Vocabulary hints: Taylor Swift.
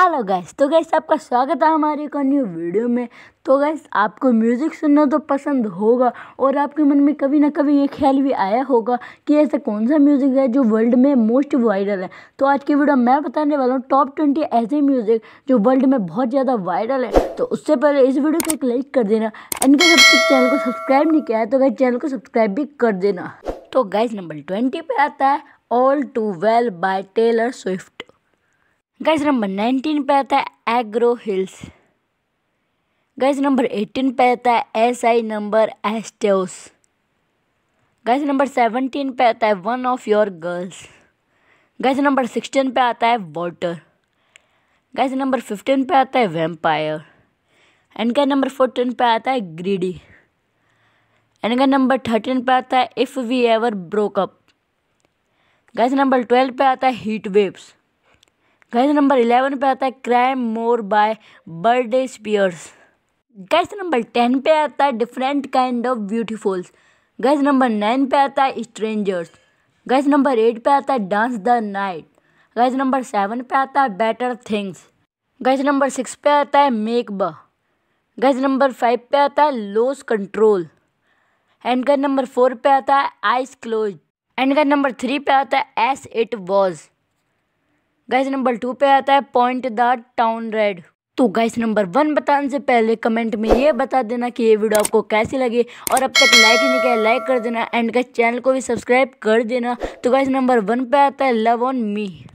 Hello guys, तो guys आपका स्वागत है हमारे एक न्यू वीडियो में। तो गाइस आपको म्यूज़िक सुनना तो पसंद होगा और आपके मन में कभी ना कभी ये ख्याल भी आया होगा कि ऐसा कौन सा म्यूज़िक है जो वर्ल्ड में मोस्ट वायरल है। तो आज की वीडियो मैं बताने वाला हूँ टॉप 20 ऐसे म्यूज़िक जो वर्ल्ड में बहुत ज़्यादा वायरल है। तो उससे पहले इस वीडियो को एक लाइक कर देना, इनके सबसे चैनल को सब्सक्राइब नहीं किया है तो गाइस चैनल को सब्सक्राइब भी कर देना। तो गाइस नंबर 20 पर आता है all too well by Taylor Swift. Guys number 19 पे आता है एग्रो हिल्स। गाइस नंबर 18 पे आता है एस आई नंबर एस्टेस। गाइस नंबर 17 पे आता है one of your girls. Guys number 16 पे आता है वाटर। गाइस नंबर 15 पे आता है वेम्पायर। एंड का नंबर 14 पे आता है ग्रीडी। एंड का नंबर 13 पे आता है if we ever broke up. Guys number 12 पे आता है हीट वेव्स। गाइस नंबर 11 पे आता है crime more by Britney Spears. Guys number 10 पे आता है different kind of beautifuls. Guys number 9 पे आता है स्ट्रेंजर्स। गाइस नंबर 8 पे आता है dance the night. Guys number 7 पे आता है बेटर थिंग्स। गाइस नंबर 6 पे आता है मेक बा। गाइस नंबर 5 पे आता है loss control. And guys number 4 पे आता है eyes close. And guys number 3 पे आता है as it was. Guys number 2 पे आता है पॉइंट द टाउन रेड। तो गाइस नंबर 1 बताने से पहले कमेंट में ये बता देना कि ये वीडियो आपको कैसी लगी, और अब तक लाइक नहीं किया लाइक कर देना। एंड गाइस चैनल को भी सब्सक्राइब कर देना। तो गाइस नंबर 1 पे आता है लव ऑन मी।